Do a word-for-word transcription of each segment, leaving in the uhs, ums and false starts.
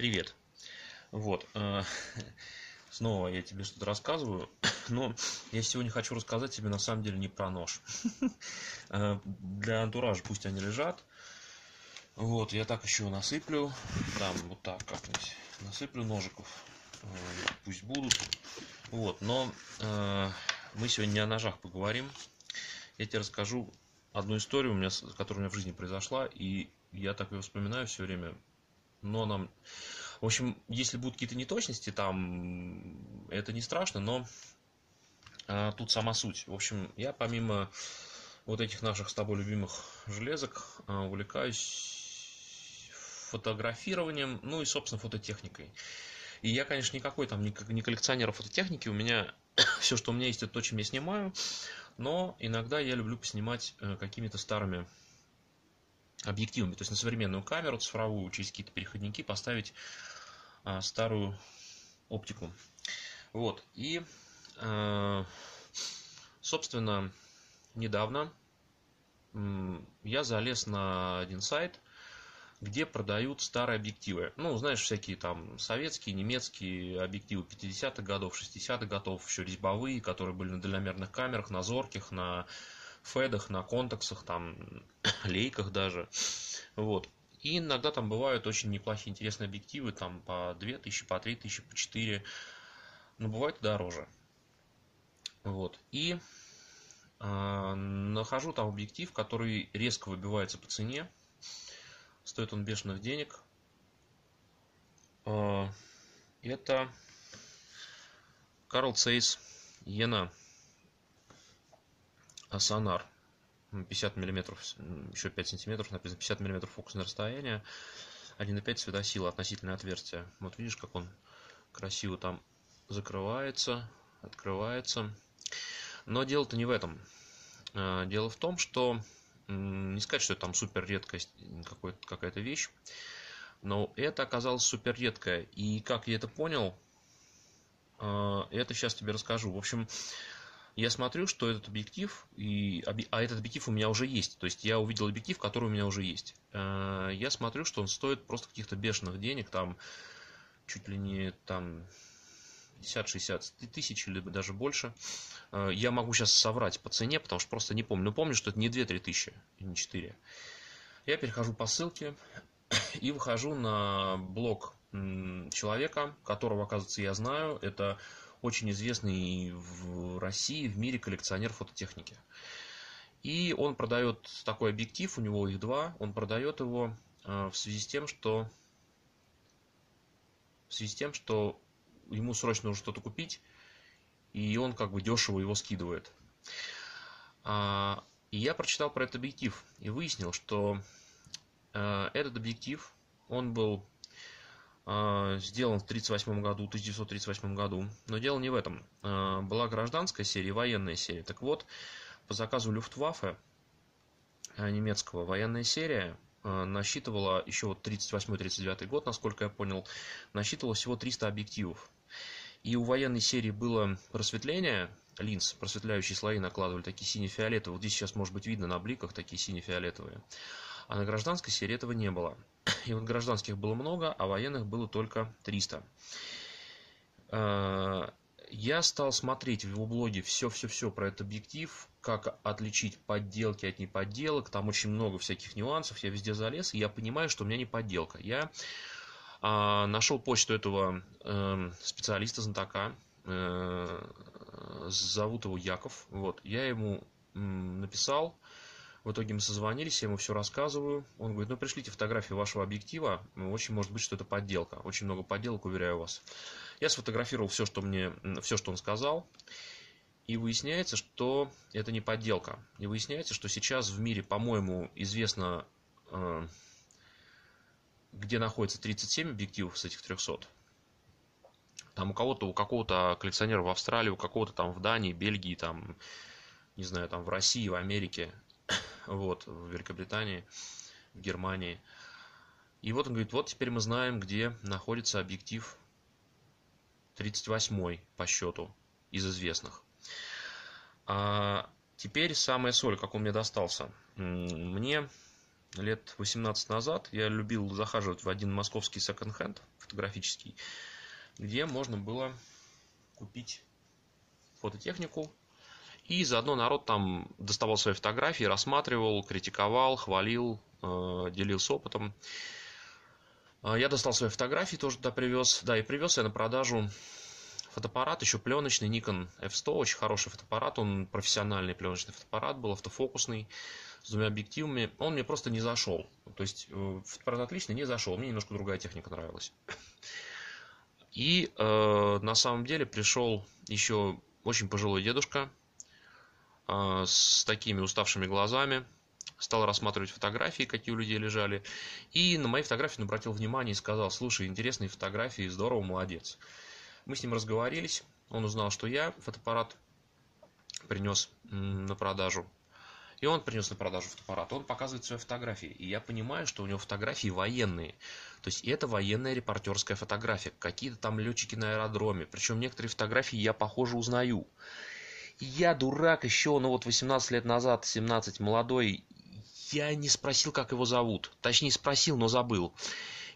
Привет. Вот. Снова я тебе что-то рассказываю, но я сегодня хочу рассказать тебе на самом деле не про нож. Для антуража пусть они лежат. Вот, я так еще насыплю. Там вот так как-нибудь насыплю ножиков. Пусть будут. Вот, но мы сегодня не о ножах поговорим. Я тебе расскажу одну историю, у меня, которая у меня в жизни произошла, и я так ее вспоминаю все время. Но нам... В общем, если будут какие-то неточности, там это не страшно, но а, тут сама суть. В общем, я помимо вот этих наших с тобой любимых железок а, увлекаюсь фотографированием, ну и, собственно, фототехникой. И я, конечно, никакой там не коллекционер фототехники, у меня все, что у меня есть, это то, чем я снимаю, но иногда я люблю поснимать какими-то старыми объективами, то есть на современную камеру цифровую, через какие-то переходники поставить а, старую оптику. Вот, и, э, собственно, недавно я залез на один сайт, где продают старые объективы. Ну, знаешь, всякие там советские, немецкие объективы пятидесятых годов, шестидесятых годов, еще резьбовые, которые были на дальномерных камерах, на Зорких, на Фэдах, на Контаксах, там, лейках даже. Вот. И иногда там бывают очень неплохие, интересные объективы, там по две тысячи, по три тысячи, по четыре. Но бывает дороже. Вот. И э, нахожу там объектив, который резко выбивается по цене. Стоит он бешеных денег. Это Carl Zeiss Jena SONNAR пятьдесят миллиметров, еще пять сантиметров, написано пятьдесят миллиметров фокусное расстояние, один и пять светосила, относительное отверстие. Вот видишь, как он красиво там закрывается, открывается. Но дело-то не в этом. Дело в том, что не сказать, что это там супер редкая какая-то вещь, но это оказалось супер редкая. И как я это понял, это сейчас тебе расскажу. В общем, я смотрю, что этот объектив, и, а этот объектив у меня уже есть. То есть я увидел объектив, который у меня уже есть. Я смотрю, что он стоит просто каких-то бешеных денег, там чуть ли не там пятьдесят-шестьдесят тысяч, либо даже больше. Я могу сейчас соврать по цене, потому что просто не помню. Но помню, что это не две-три тысячи, не четыре. Я перехожу по ссылке и выхожу на блог человека, которого, оказывается, я знаю. Это очень известный в России, в мире коллекционер фототехники. И он продает такой объектив, у него их два. Он продает его в связи с тем, что... В связи с тем, что... ему срочно нужно что-то купить, и он как бы дешево его скидывает. А, и я прочитал про этот объектив и выяснил, что а, этот объектив, он был а, сделан в тысяча девятьсот тридцать восьмом году, но дело не в этом. А, была гражданская серия, военная серия. Так вот, по заказу Люфтваффе, немецкого, военная серия насчитывала еще вот тридцать восьмой — тридцать девятый год, насколько я понял, насчитывала всего триста объективов. И у военной серии было просветление линз, просветляющие слои накладывали, такие сине-фиолетовые. Вот здесь сейчас, может быть, видно на бликах, такие сине-фиолетовые. А на гражданской серии этого не было. И вот гражданских было много, а военных было только триста. Я стал смотреть в его блоге все-все-все про этот объектив, как отличить подделки от неподделок. Там очень много всяких нюансов. Я везде залез, и я понимаю, что у меня не подделка. Я э, нашел почту этого э, специалиста, знатока. Э, зовут его Яков. Вот. Я ему э, написал. В итоге мы созвонились, я ему все рассказываю. Он говорит: ну пришлите фотографии вашего объектива. Очень может быть, что это подделка. Очень много подделок, уверяю вас. Я сфотографировал все, что мне, все, что он сказал. И выясняется, что это не подделка. И выясняется, что сейчас в мире, по-моему, известно, где находится тридцать семь объективов с этих трёхсот. Там у кого-то, у какого-то коллекционера в Австралии, у какого-то там в Дании, Бельгии, там, не знаю, там в России, в Америке, вот, в Великобритании, в Германии. И вот он говорит: вот теперь мы знаем, где находится объектив тридцать восьмой по счету из известных. А теперь самая соль, как он мне достался. Мне лет восемнадцать назад я любил захаживать в один московский секонд-хенд фотографический, где можно было купить фототехнику. И заодно народ там доставал свои фотографии, рассматривал, критиковал, хвалил, делился опытом. Я достал свои фотографии, тоже туда привез. Да, и привез я на продажу фотоаппарат, еще пленочный, Nikon эф сто. Очень хороший фотоаппарат, он профессиональный пленочный фотоаппарат, был автофокусный, с двумя объективами. Он мне просто не зашел. То есть фотоаппарат отличный, не зашел. Мне немножко другая техника нравилась. И э, на самом деле пришел еще очень пожилой дедушка э, с такими уставшими глазами. Стал рассматривать фотографии, какие у людей лежали. И на мои фотографии он обратил внимание и сказал: слушай, интересные фотографии, здорово, молодец. Мы с ним разговорились. Он узнал, что я фотоаппарат принес на продажу. И он принес на продажу фотоаппарат. Он показывает свои фотографии. И я понимаю, что у него фотографии военные. То есть это военная репортерская фотография. Какие-то там летчики на аэродроме. Причем некоторые фотографии я, похоже, узнаю. И я, дурак, еще, ну вот восемнадцать лет назад, семнадцать, молодой, я не спросил, как его зовут. Точнее, спросил, но забыл.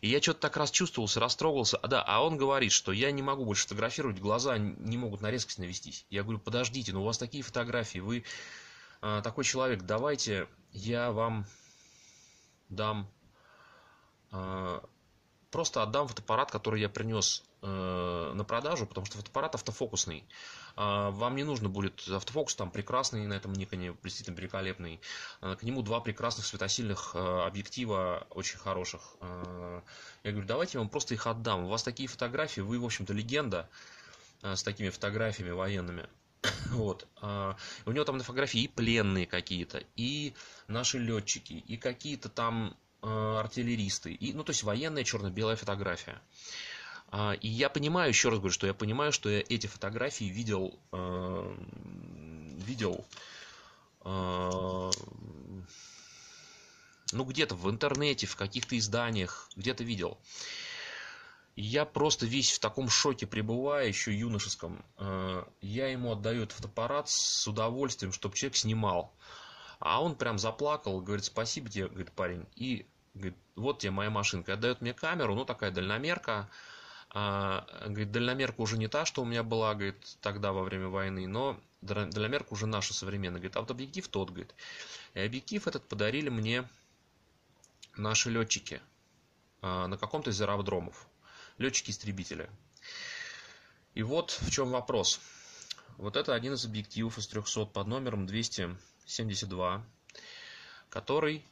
И я что-то так расчувствовался, растрогался. А, да, а он говорит, что я не могу больше фотографировать, глаза не могут на резкость навестись. Я говорю: подождите, но у вас такие фотографии, вы... такой человек, давайте я вам дам, просто отдам фотоаппарат, который я принес на продажу, потому что фотоаппарат автофокусный. Вам не нужно будет автофокус, там прекрасный на этом Никоне, действительно великолепный. К нему два прекрасных светосильных объектива, очень хороших. Я говорю: давайте я вам просто их отдам. У вас такие фотографии, вы, в общем-то, легенда с такими фотографиями военными. Вот. У него там на фотографии и пленные какие-то, и наши летчики, и какие-то там артиллеристы. И, ну, то есть военная черно-белая фотография. И я понимаю, еще раз говорю, что я понимаю, что я эти фотографии видел, видел, ну, где-то в интернете, в каких-то изданиях, где-то видел. Я просто весь в таком шоке пребываю, еще юношеском. Я ему отдаю этот фотоаппарат с удовольствием, чтобы человек снимал. А он прям заплакал, говорит: спасибо тебе, говорит, парень. И говорит: вот тебе моя машинка. Отдает мне камеру, ну такая дальномерка. Говорит, дальномерка уже не та, что у меня была, говорит, тогда во время войны, но дальномерка уже наша современная. Говорит, а вот объектив тот, говорит. И объектив этот подарили мне наши летчики на каком-то из аэродромов. Летчики-истребители. И вот в чем вопрос. Вот это один из объективов из трехсот под номером двести семьдесят два, который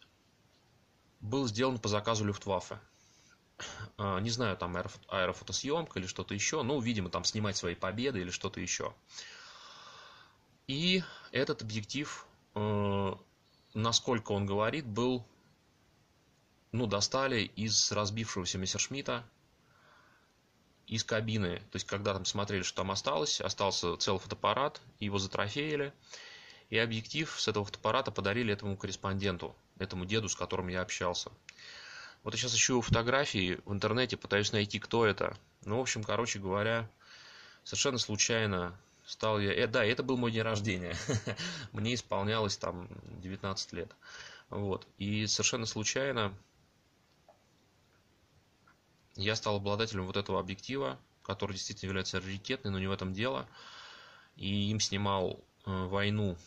был сделан по заказу Люфтваффе. Не знаю, там аэроф... аэрофотосъемка или что-то еще. Ну, видимо, там снимать свои победы или что-то еще. И этот объектив, насколько он говорит, был... Ну, достали из разбившегося Мессершмитта, из кабины, то есть когда там смотрели, что там осталось, остался целый фотоаппарат, его затрофеили, и объектив с этого фотоаппарата подарили этому корреспонденту, этому деду, с которым я общался. Вот я сейчас ищу фотографии в интернете, пытаюсь найти, кто это. Ну, в общем, короче говоря, совершенно случайно стал я... Э, да, это был мой день рождения. Мне исполнялось там девятнадцать лет. Вот. И совершенно случайно я стал обладателем вот этого объектива, который действительно является раритетным, но не в этом дело. И им снимал э, войну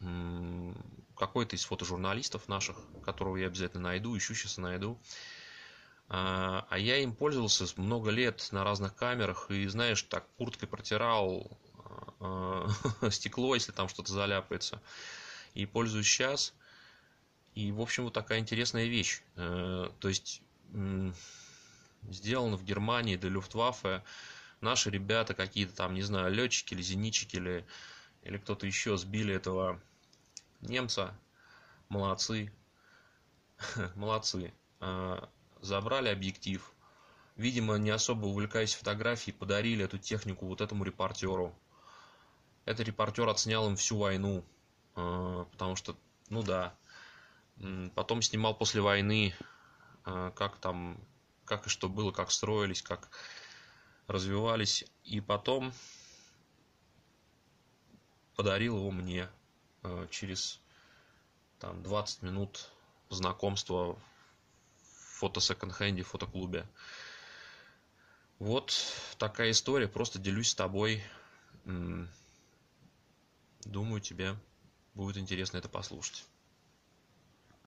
э, какой-то из фотожурналистов наших, которого я обязательно найду, ищу сейчас и найду. А, а я им пользовался много лет на разных камерах и, знаешь, так курткой протирал э, э, стекло, если там что-то заляпается. И пользуюсь сейчас. И, в общем, вот такая интересная вещь. Э, то есть... Э, сделано в Германии для Люфтваффе. Наши ребята какие-то там, не знаю, летчики или зенитчики или, или кто-то еще сбили этого немца. Молодцы. Молодцы. Забрали объектив. Видимо, не особо увлекаясь фотографией, подарили эту технику вот этому репортеру. Этот репортер отснял им всю войну. Потому что, ну да. Потом снимал после войны, как там... как и что было, как строились, как развивались. И потом подарил его мне через там, двадцать минут знакомство в фото-секонд-хенде, в фотоклубе. Вот такая история. Просто делюсь с тобой. Думаю, тебе будет интересно это послушать.